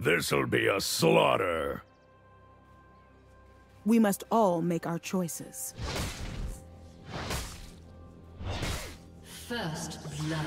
This'll be a slaughter. We must all make our choices. First blood.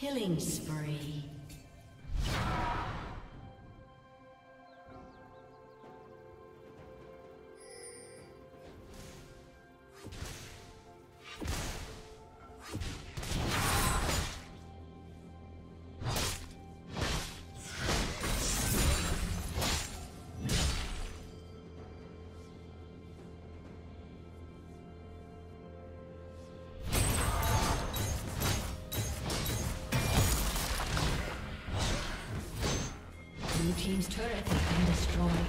Killing spree. turret has been destroyed.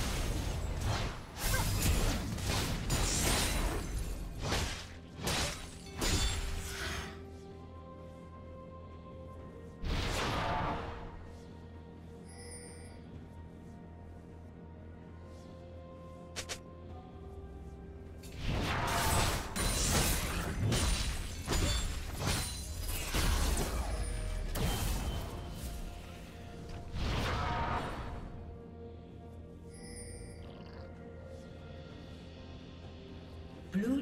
Blue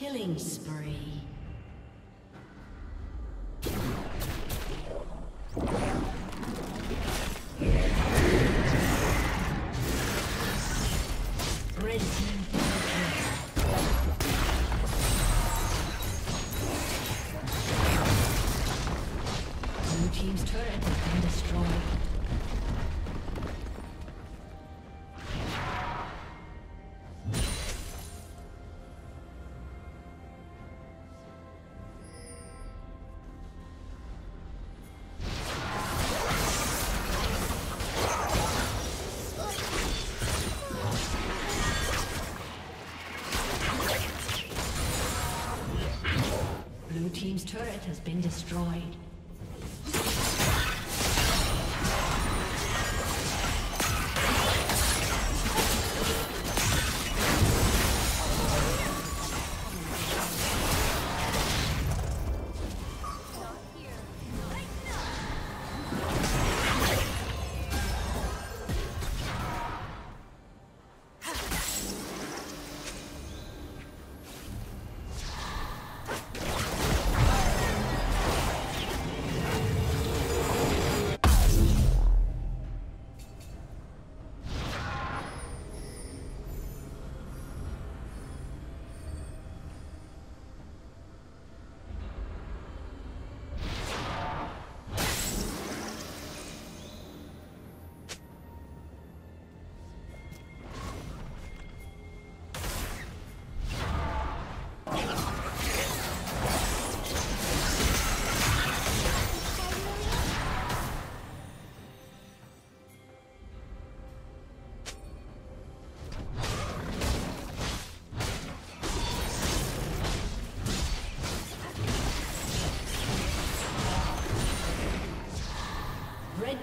Killing spree. Team's turret has been destroyed. Blue team's turret has been destroyed. Red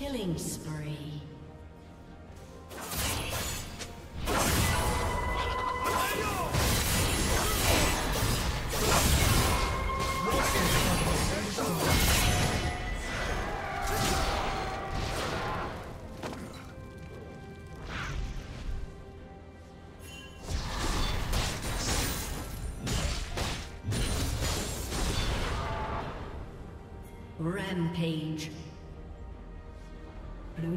Killing spree. Rampage. Blue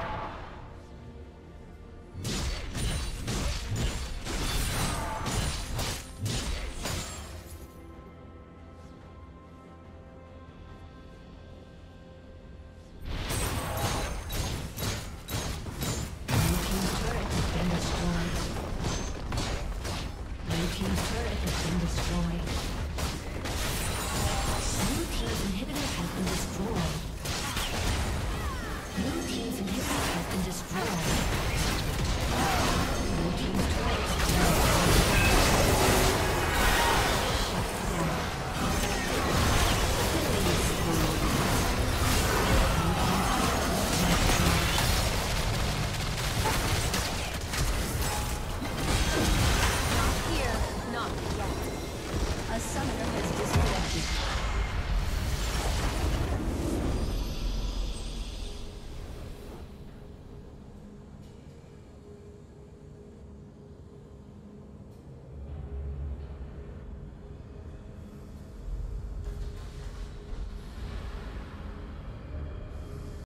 Blue team's turret has been destroyed. Blue team's inhibitor has been destroyed.